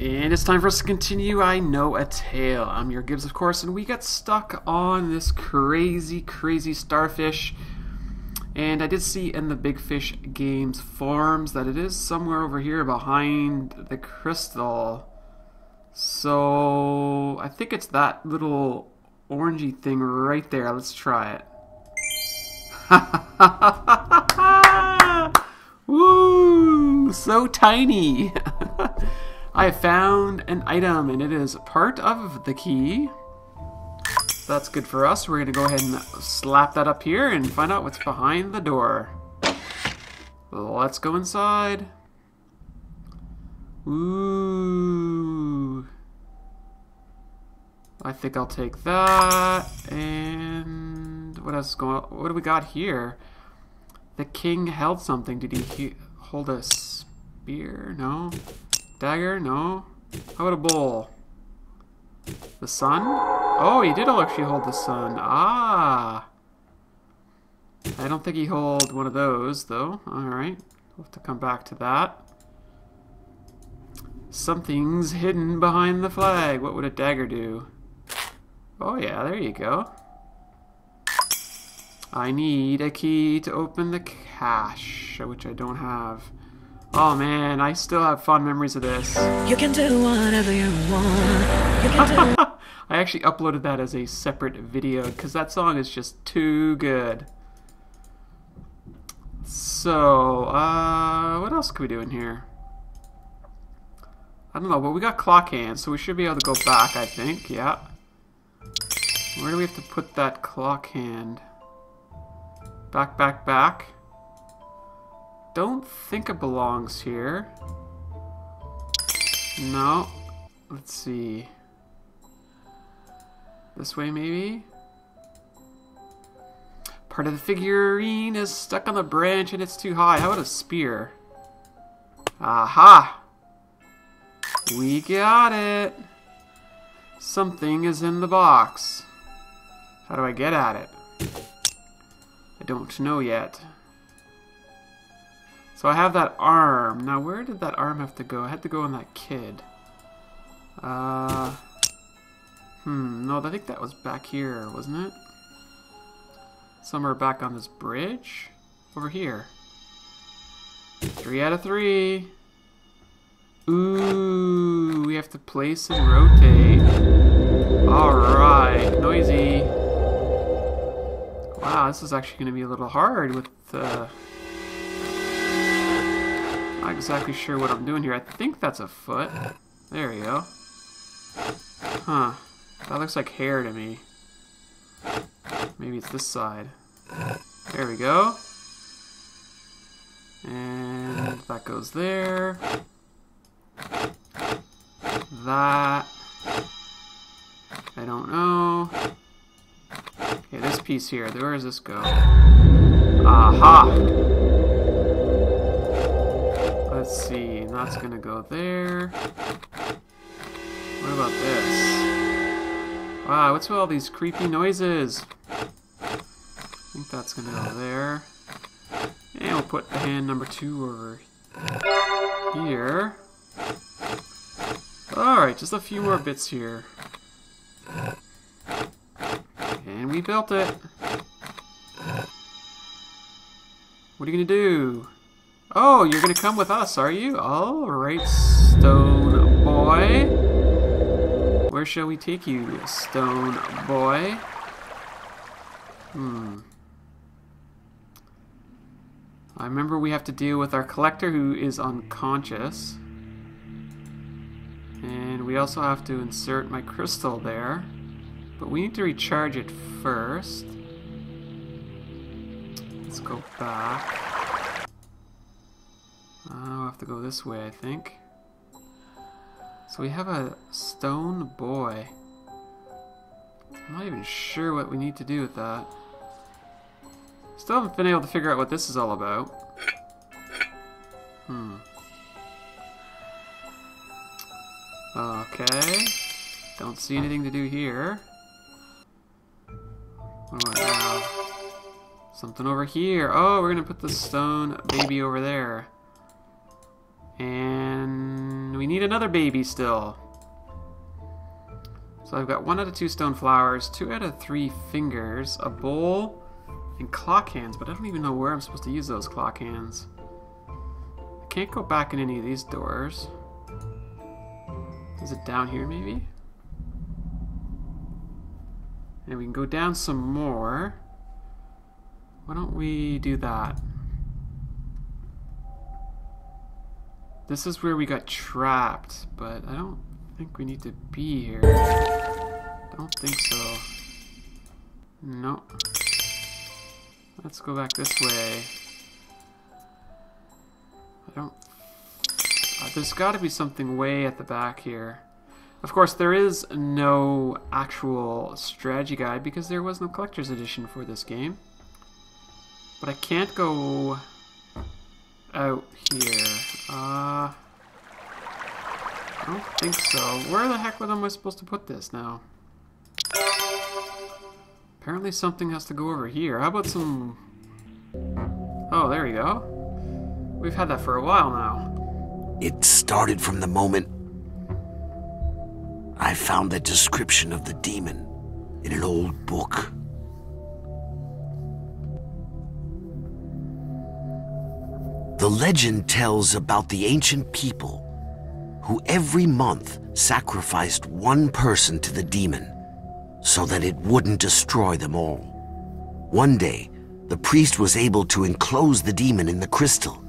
And it's time for us to continue I Know a Tale. I'm your Gibbs, of course, and we got stuck on this crazy starfish. And I did see in the Big Fish Games forums that it is somewhere over here behind the crystal. So I think it's that little orangey thing right there. Let's try it. Woo! So tiny! I have found an item, and it is part of the key. That's good for us. We're going to go ahead and slap that up here and find out what's behind the door. Let's go inside. Ooh. I think I'll take that. And what else is going on? What do we got here? The king held something. Did he hold a spear? No. Dagger? No. How about a bowl? The sun? Oh, he did actually hold the sun. Ah! I don't think he held one of those, though. Alright. We'll have to come back to that. Something's hidden behind the flag. What would a dagger do? Oh yeah, there you go. I need a key to open the cache, which I don't have. Oh man, I still have fond memories of this. You can do whatever you want. You can do I actually uploaded that as a separate video because that song is just too good. So, what else can we do in here? I don't know, but we got clock hands, so we should be able to go back, I think. Yeah. Where do we have to put that clock hand? Back, back, back. Don't think it belongs here. No. Let's see. This way, maybe? Part of the figurine is stuck on the branch and it's too high. How about a spear? Aha! We got it! Something is in the box. How do I get at it? I don't know yet. So I have that arm. Now where did that arm have to go? I had to go on that kid. No, I think that was back here, wasn't it? Somewhere back on this bridge? Over here. 3 out of 3. Ooh, we have to place and rotate. Alright, noisy. Wow, this is actually going to be a little hard with the... Not exactly sure what I'm doing here. I think that's a foot. There we go. Huh. That looks like hair to me. Maybe it's this side. There we go. And that goes there. That. I don't know. Okay, this piece here. Where does this go? Aha! Let's see, and that's gonna go there. What about this? Wow, what's with all these creepy noises? I think that's gonna go there. And we'll put the hand number 2 over here. Alright, just a few more bits here. And we built it. What are you gonna do? Oh, you're gonna come with us, are you? Alright, Stone Boy. Where shall we take you, Stone Boy? I remember we have to deal with our collector who is unconscious. And we also have to insert my crystal there. But we need to recharge it first. Let's go back. I'll have to go this way, I think. So we have a stone boy. I'm not even sure what we need to do with that. Still haven't been able to figure out what this is all about. Okay. Don't see anything to do here. What do I have? Something over here. Oh, we're gonna put the stone baby over there. And we need another baby still. So I've got 1 out of 2 stone flowers, 2 out of 3 fingers, a bowl, and clock hands, but I don't even know where I'm supposed to use those clock hands. I can't go back in any of these doors. Is it down here maybe? And we can go down some more. Why don't we do that? This is where we got trapped, but I don't think we need to be here. Don't think so. Nope. Let's go back this way. I don't... there's got to be something way at the back here. Of course, there is no actual strategy guide because there was no collector's edition for this game. But I can't go out here. I don't think so. Where the heck am I supposed to put this now? Apparently something has to go over here. How about some... Oh, there we go. We've had that for a while now. It started from the moment I found the description of the demon in an old book. The legend tells about the ancient people who every month sacrificed one person to the demon so that it wouldn't destroy them all. One day, the priest was able to enclose the demon in the crystal,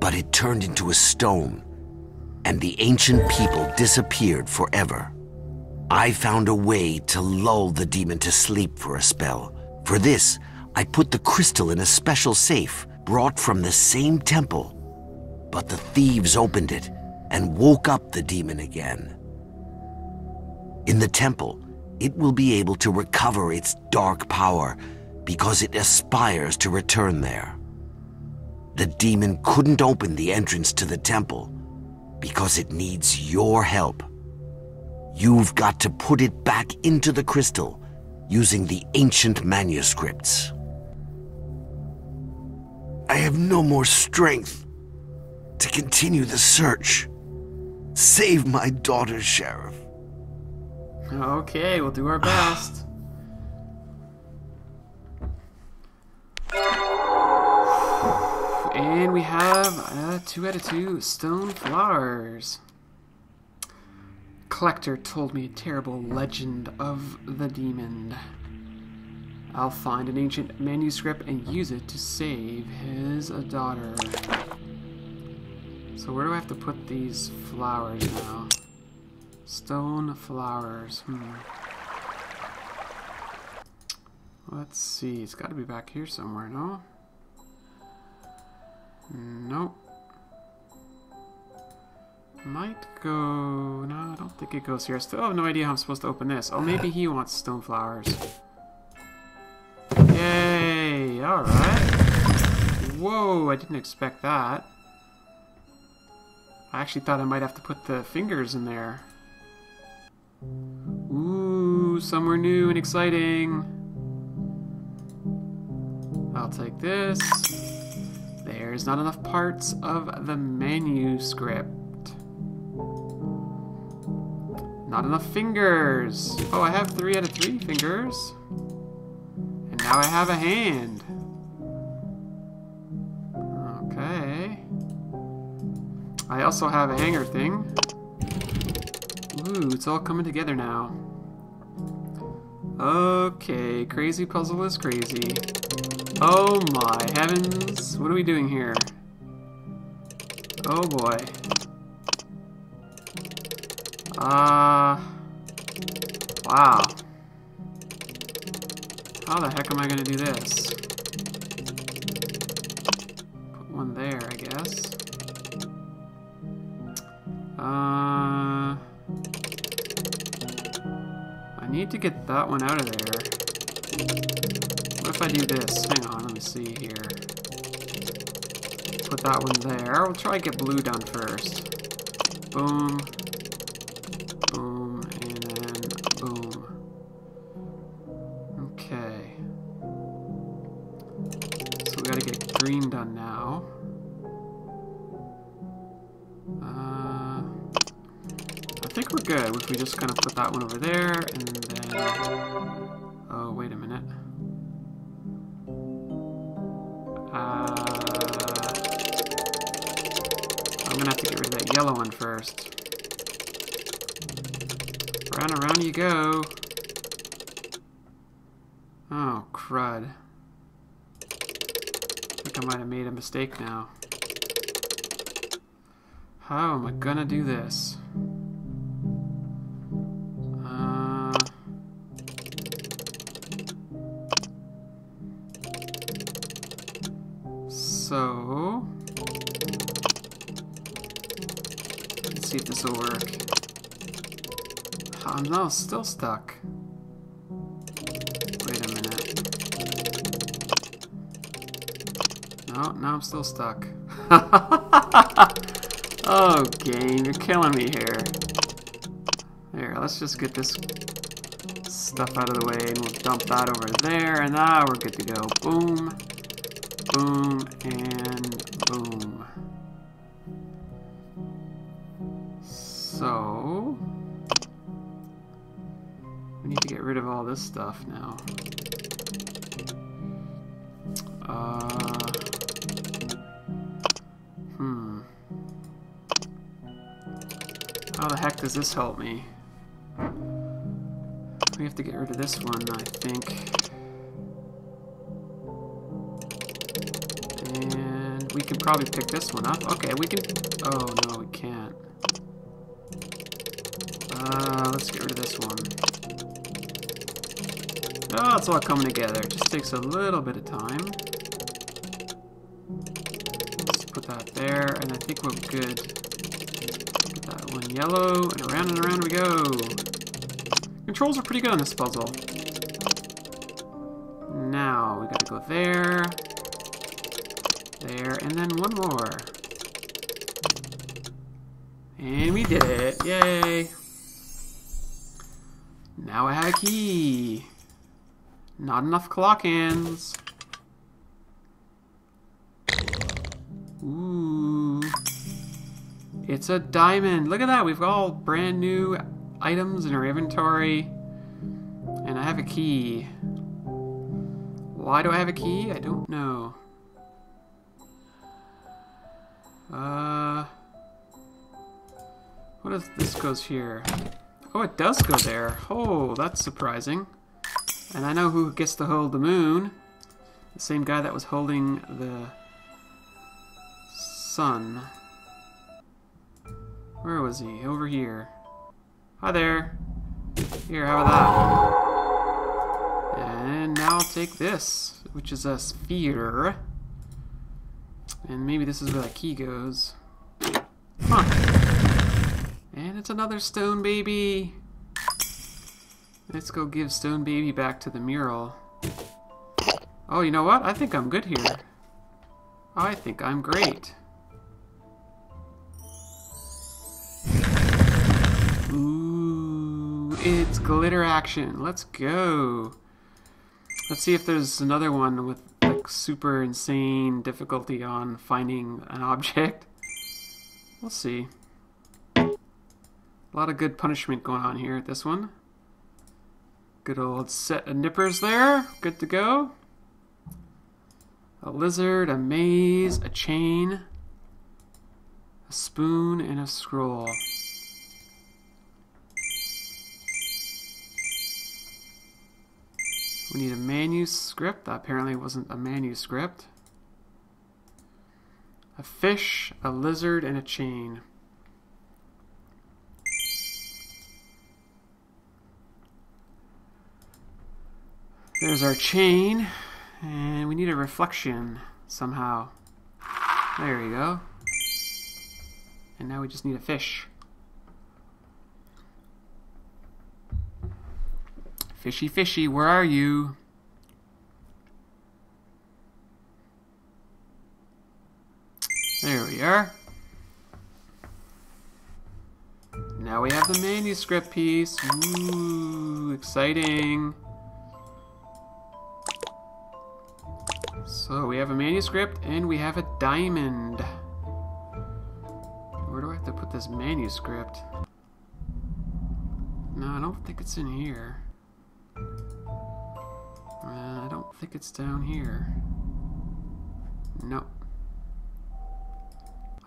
but it turned into a stone, and the ancient people disappeared forever. I found a way to lull the demon to sleep for a spell. For this, I put the crystal in a special safe brought from the same temple, but the thieves opened it and woke up the demon again. In the temple, it will be able to recover its dark power because it aspires to return there. The demon couldn't open the entrance to the temple because it needs your help. You've got to put it back into the crystal using the ancient manuscripts. I have no more strength to continue the search. Save my daughter, Sheriff. Okay, we'll do our best. And we have 2 out of 2 stone flowers. Collector told me a terrible legend of the demon. I'll find an ancient manuscript and use it to save his daughter. So where do I have to put these flowers now? Stone flowers. Let's see. It's got to be back here somewhere, no? Nope. Might go... No, I don't think it goes here. I still have no idea how I'm supposed to open this. Oh, maybe he wants stone flowers. Yay! Alright. Whoa, I didn't expect that. I actually thought I might have to put the fingers in there. Ooh, somewhere new and exciting. I'll take this. There's not enough parts of the manuscript. Not enough fingers. Oh, I have 3 out of 3 fingers. And now I have a hand. I also have a hanger thing. Ooh, it's all coming together now. Okay, crazy puzzle is crazy. Oh my heavens, what are we doing here? Oh boy. Wow. How the heck am I gonna do this? Put one there, I guess. I need to get that one out of there. What if I do this? Hang on, let me see here. Put that one there. We'll try to get blue done first. Boom. Boom. And then boom. Okay. So we gotta get green done now. good. If we just kind of put that one over there, and then... oh, wait a minute. I'm going to have to get rid of that yellow one first. Round and round you go. Oh, crud. I think I might have made a mistake now. How am I gonna do this? So... let's see if this will work. I'm now still stuck. Wait a minute. No, now I'm still stuck. Oh, game, you're killing me here. Here, let's just get this stuff out of the way, and we'll dump that over there, and now we're good to go. Boom, boom, and boom. So, we need to get rid of all this stuff now. How the heck does this help me? We have to get rid of this one, I think. And we can probably pick this one up. Okay, we can... oh, no, we can't. Let's get rid of this one. Oh, it's all coming together. It just takes a little bit of time. Let's put that there, and I think we're good. One yellow, and around we go. Controls are pretty good on this puzzle. Now, we gotta go there, there, and then one more. And we did it, yay! Now I have a key. Not enough clock-ins. It's a diamond. Look at that. We've got all brand new items in our inventory. And I have a key. Why do I have a key? I don't know. What if this goes here? Oh, it does go there. Oh, that's surprising. And I know who gets to hold the moon. The same guy that was holding the sun. Where was he? Over here. Hi there. Here, how about that? And now I'll take this, which is a sphere. And maybe this is where that key goes. Huh. And it's another stone baby. Let's go give stone baby back to the mural. Oh, you know what? I think I'm good here. I think I'm great. Ooh, it's glitter action. Let's go. Let's see if there's another one with like super insane difficulty on finding an object. We'll see. A lot of good punishment going on here at this one. Good old set of nippers there. Good to go. A lizard, a maze, a chain, a spoon, and a scroll. We need a manuscript. That apparently wasn't a manuscript. A fish, a lizard, and a chain. There's our chain. And we need a reflection somehow. There we go. And now we just need a fish. Fishy, fishy, where are you? There we are. Now we have the manuscript piece. Ooh, exciting. So we have a manuscript and we have a diamond. Where do I have to put this manuscript? I don't think it's in here. I don't think it's down here. Nope.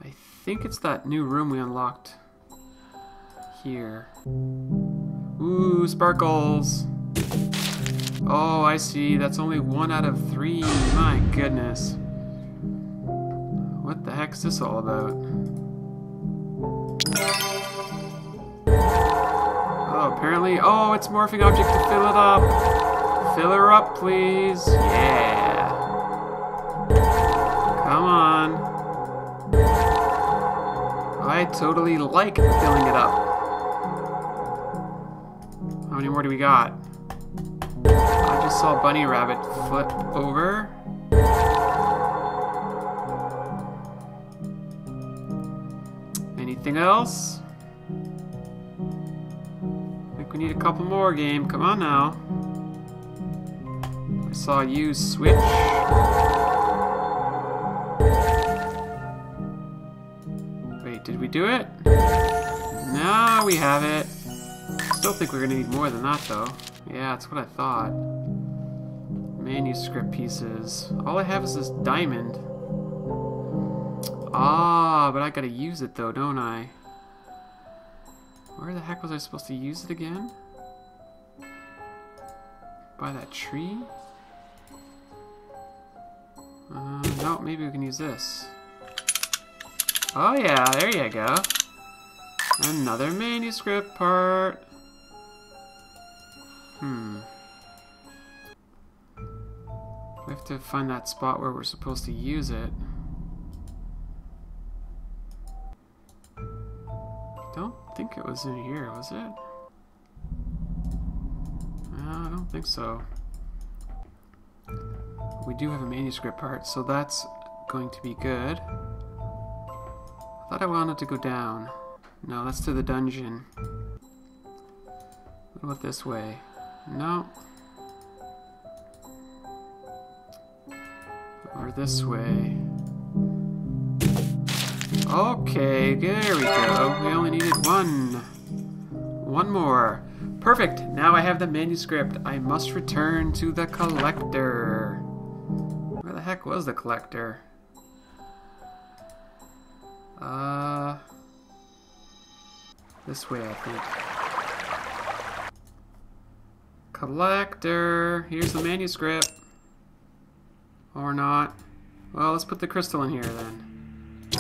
I think it's that new room we unlocked here. Ooh, sparkles! Oh, I see. That's only 1 out of 3. My goodness. What the heck's this all about? Oh, apparently. Oh, it's morphing object to fill it up. Fill her up, please. Yeah. Come on. I totally like filling it up. How many more do we got? I just saw Bunny Rabbit flip over. Anything else? I think we need a couple more, game. Come on now. I saw you switch. Wait, did we do it? No, we have it. Still think we're gonna need more than that, though. Yeah, that's what I thought. Manuscript pieces. All I have is this diamond. Ah, but I gotta use it though, don't I? Where the heck was I supposed to use it again? By that tree? No, maybe we can use this. Oh yeah, there you go. Another manuscript part. We have to find that spot where we're supposed to use it. Don't think it was in here, was it? No, I don't think so. We do have a manuscript part, so that's going to be good. I thought I wanted to go down. No, that's to the dungeon. What about this way? No. Or this way. Okay, there we go. We only needed one more. Perfect. Now I have the manuscript. I must return to the collector. Where the heck was the collector? This way, I think. Collector, here's the manuscript. Or not. Well, let's put the crystal in here then. Ooh.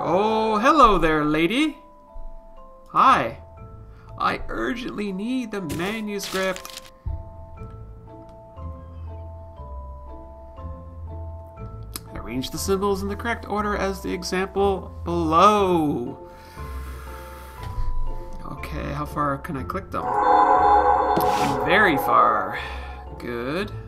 Oh, hello there, lady. Hi. I urgently need the manuscript. Arrange the symbols in the correct order as the example below. Okay, how far can I click them? Very far. Good. Sure.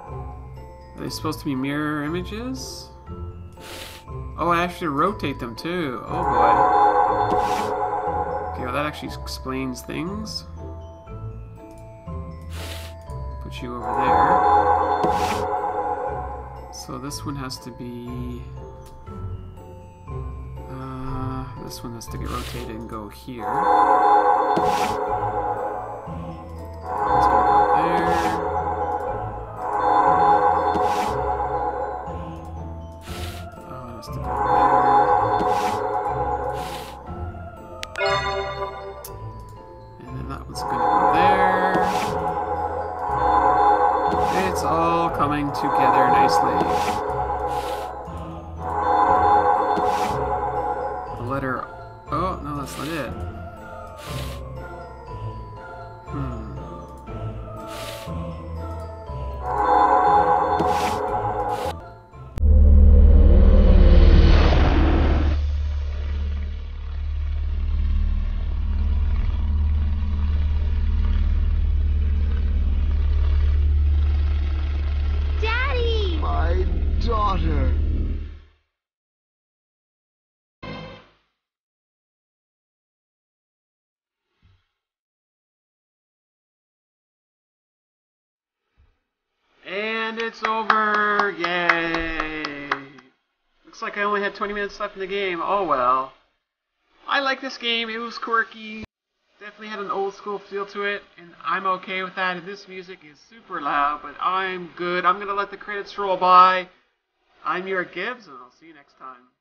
Are they supposed to be mirror images? Oh, I actually rotate them too. Oh boy. Okay, well that actually explains things. Put you over there. So this one has to be... this one has to get rotated and go here. It's gonna go there. It has to go there. And then that one's gonna go there. It's all coming together nicely. The letter... Oh, no, that's not it. And it's over. Yay. Looks like I only had 20 minutes left in the game. Oh well. I like this game. It was quirky. Definitely had an old school feel to it, and I'm okay with that. And this music is super loud, but I'm good. I'm going to let the credits roll by. I'm Eric Gibbs, and I'll see you next time.